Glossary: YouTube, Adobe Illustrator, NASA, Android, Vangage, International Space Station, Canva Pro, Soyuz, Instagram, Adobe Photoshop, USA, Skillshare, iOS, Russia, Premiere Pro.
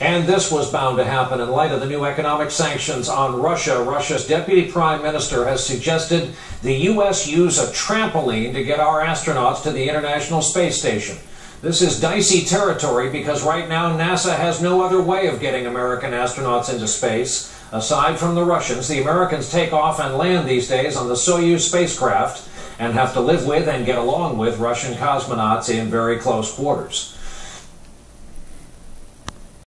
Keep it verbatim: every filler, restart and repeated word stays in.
And this was bound to happen in light of the new economic sanctions on Russia. Russia's deputy prime minister has suggested the U S use a trampoline to get our astronauts to the International Space Station. This is dicey territory because right now NASA has no other way of getting American astronauts into space. Aside from the Russians, the Americans take off and land these days on the Soyuz spacecraft and have to live with and get along with Russian cosmonauts in very close quarters.